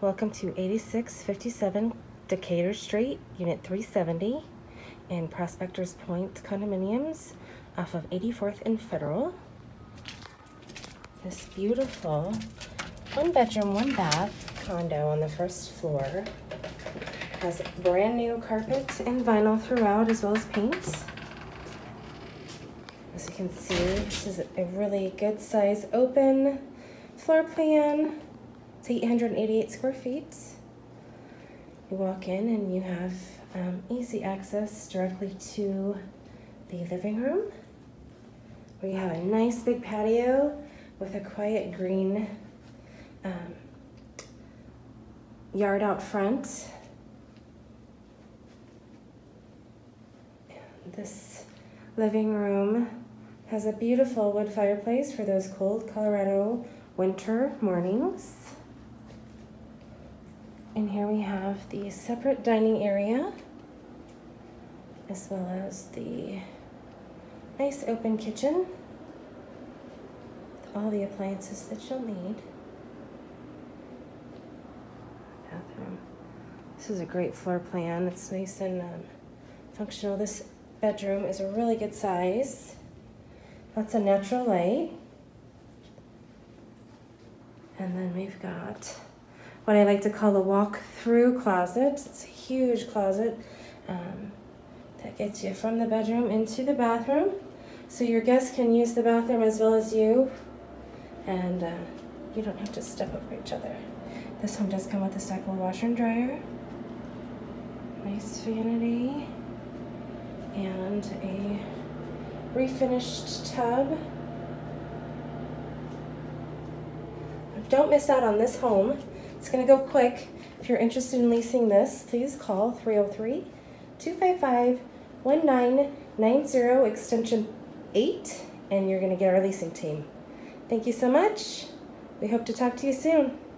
Welcome to 8657 Decatur Street, Unit 370 in Prospectors Point Condominiums off of 84th and Federal. This beautiful one bedroom, one bath condo on the first floor has brand new carpet and vinyl throughout, as well as paint. As you can see, this is a really good size open floor plan. It's 888 square feet. You walk in and you have easy access directly to the living room, where you have a nice big patio with a quiet green yard out front. This living room has a beautiful wood fireplace for those cold Colorado winter mornings. And here we have the separate dining area, as well as the nice open kitchen with all the appliances that you'll need. Bathroom. This is a great floor plan. It's nice and functional. This bedroom is a really good size. Lots of natural light. And then we've got what I like to call the walk-through closet. It's a huge closet that gets you from the bedroom into the bathroom, so your guests can use the bathroom as well as you, and you don't have to step over each other. This one does come with a stackable washer and dryer, nice vanity, and a refinished tub. Don't miss out on this home. It's going to go quick. If you're interested in leasing this, please call 303-255-1990 extension 8, and you're going to get our leasing team. Thank you so much. We hope to talk to you soon.